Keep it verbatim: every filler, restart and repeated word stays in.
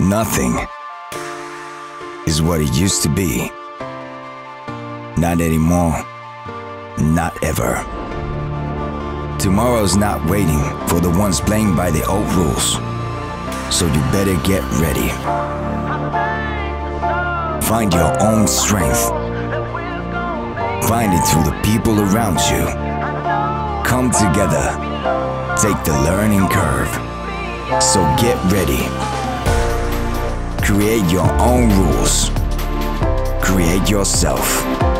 Nothing is what it used to be. Not anymore. Not ever. Tomorrow's not waiting for the ones playing by the old rules. So you better get ready. Find your own strength. Find it through the people around you. Come together. Take the learning curve. So get ready. Create your own rules. Create yourself.